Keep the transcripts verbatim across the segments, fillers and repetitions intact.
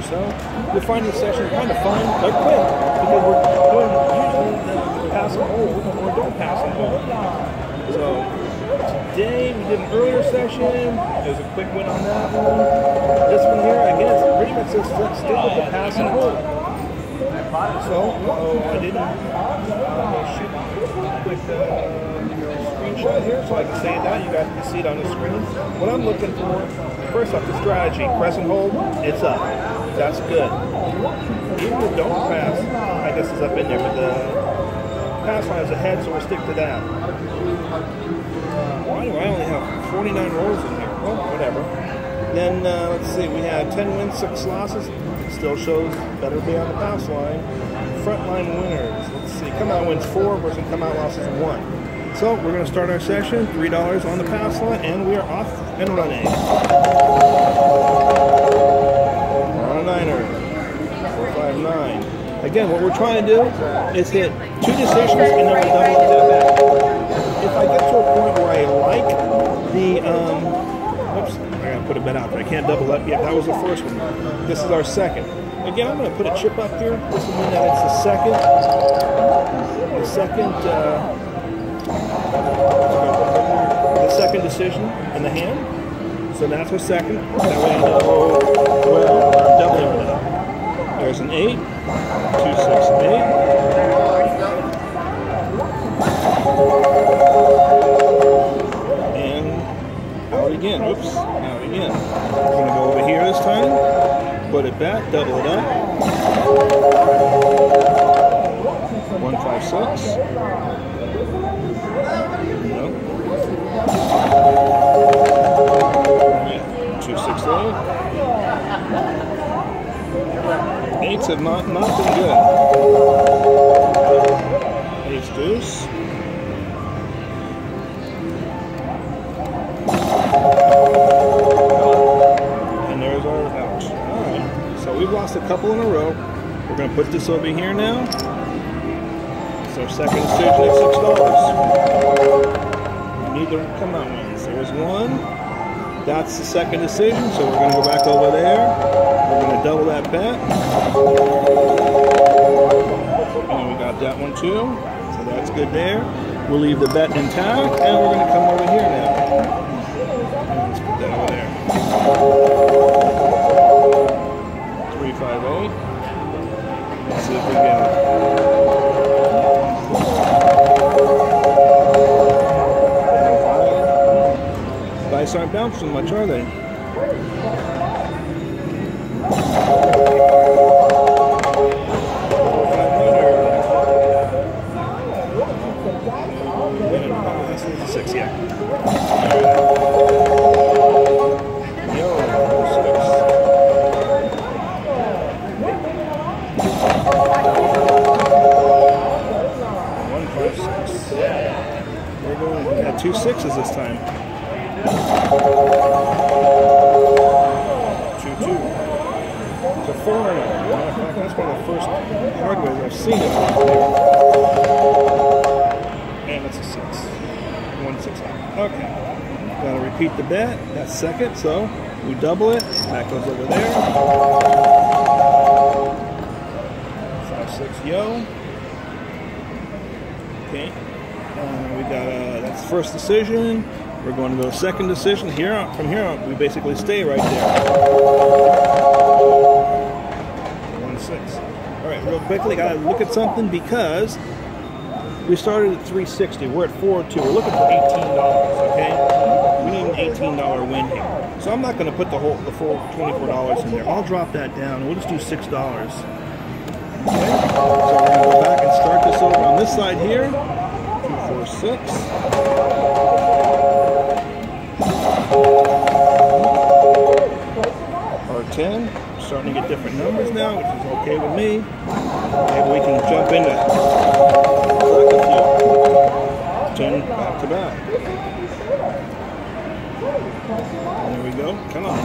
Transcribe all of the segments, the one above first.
do so, you'll find these sessions kind of fun but quick, because we're doing usually pass and hold or don't pass and hold. So today we did an earlier session, it was a quick win on that one. This one here, again, it's pretty much just stick with the pass and hold. So, uh-oh, I didn't uh, shoot with the uh, screenshot here, so I can say that. You guys can see it on the screen. What I'm looking for, first off, the strategy. Press and hold, it's up. That's good. Even the don't pass, I guess, is up in there, but the pass line is ahead, so we'll stick to that. Why do I only have forty-nine rolls in here? Well, whatever. Then, uh, let's see, we have ten wins, six losses. Still shows better be on the pass line. Frontline winners. Let's see. Come out wins four versus come out losses one. So we're going to start our session. three dollars on the pass line, and we are off and running. We're on a niner. four five nine. Again, what we're trying to do is hit two decisions and then we're double to that. If I get to a point where I like the, um, oops, I gotta put a bet out there. I can't double up yet. That was the first one. This is our second. Again, I'm going to put a chip up here. This will mean that it's the second. The second. Uh, the second decision in the hand. So that's our second. That way I know where I'm doubling it up. There's an eight, two, six, and eight, and out again. Oops. Again. I'm going to go over here this time, put it back, double it up. One, five, six. Nope. Two, six, eight. Eights have not, not been good. Ace, deuce. We've lost a couple in a row. We're going to put this over here now. It's our second decision at six dollars. Neither come out wins. There's one. That's the second decision, so we're going to go back over there. We're going to double that bet. And we got that one too, so that's good there. We'll leave the bet intact, and we're going to come over here now. Let's put that over there. Five eight. Let's see if we get it. Dice aren't bouncing much, are they? Six, yeah. Two sixes this time. Two two. It's a four and a. Matter of fact, that's one of the first hard ways I've seen it. And it's a six. One six out. Okay. Gotta repeat the bet. That's second. So we double it. That goes over there. Five six yo. Okay. Uh, we got uh, that's the first decision. We're going to go second decision. Here on, from here on, we basically stay right there. One six. All right, real quickly, gotta look at something because we started at three sixty. We're at four two. We're looking for eighteen dollars. Okay, we need an eighteen dollar win here. So I'm not going to put the whole the full twenty four dollars in there. I'll drop that down. We'll just do six dollars. Okay. So we're going to go back and start this over on this side here. Six. Two, or ten. We're starting to get different numbers now, which is okay with me. Maybe we can jump into ten back to back. There we go. Come on.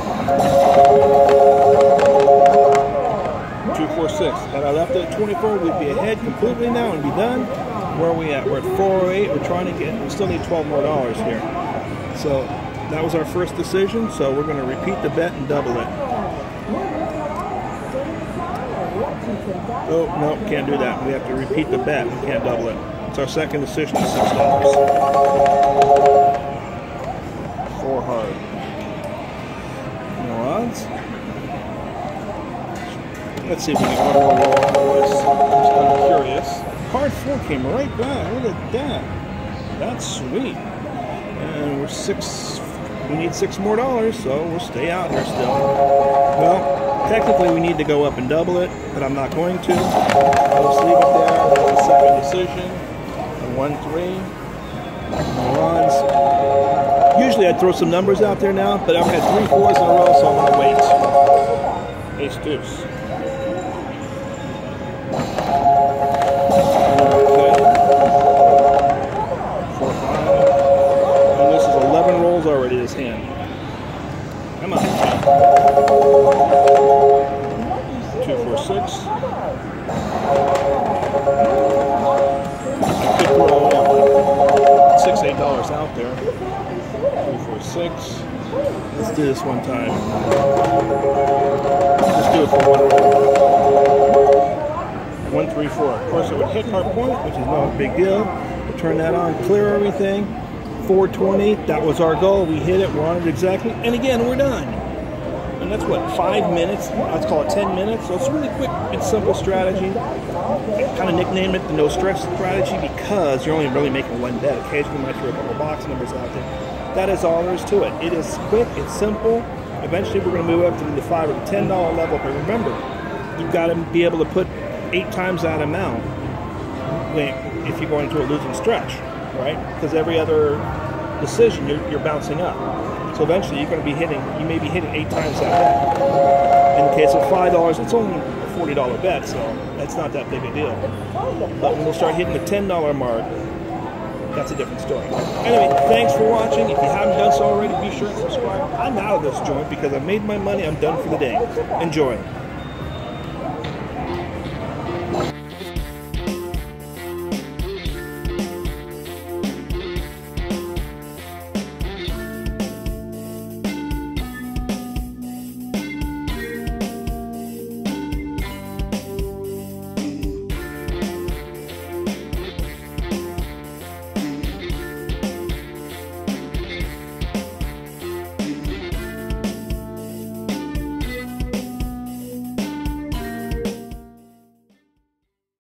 Two, four, six. Had I left it at twenty-four, we'd be ahead completely now and be done. Where are we at? We're at four oh eight. We're trying to get, we still need twelve more dollars here. So that was our first decision. So we're going to repeat the bet and double it. Oh, no, can't do that. We have to repeat the bet. We can't double it. It's our second decision to six dollars. Four hard. No odds. Let's see if we can get one more roll on the list. I'm just kind of curious. Card four came right back. Look at that. That's sweet. And we're six. We need six more dollars, so we'll stay out here still. Well, technically we need to go up and double it, but I'm not going to. I'll just leave it there. That's the second decision. One, three. No odds. Usually I'd throw some numbers out there now, but I've had three fours in a row, so I'm going to wait. Ace deuce. Already this hand. Come on. Two, four, six. I could roll out six, eight dollars out there. Two, four, six. Let's do this one time. Let's do it for one roll. One, three, four. Of course, it would hit our point, which is no big deal. We'll turn that on, clear everything. four twenty, that was our goal. We hit it, we're on it exactly, and again, we're done. And that's what, five minutes, let's call it ten minutes. So it's really quick and simple strategy. I kind of nicknamed it the no stress strategy because you're only really making one bet. Occasionally, you might throw a couple box numbers out there. That is all there is to it. It is quick, it's simple. Eventually, we're going to move up to the five or ten dollar level, but remember, you've got to be able to put eight times that amount if you're going to a losing stretch. Right? Because every other decision you're, you're bouncing up. So eventually you're going to be hitting, you may be hitting eight times that bet. In the case of five dollars, it's only a forty dollar bet, so that's not that big a deal. But when we'll start hitting the ten dollar mark, that's a different story. Anyway, thanks for watching. If you haven't done so already, be sure to subscribe. I'm out of this joint because I made my money. I'm done for the day. Enjoy.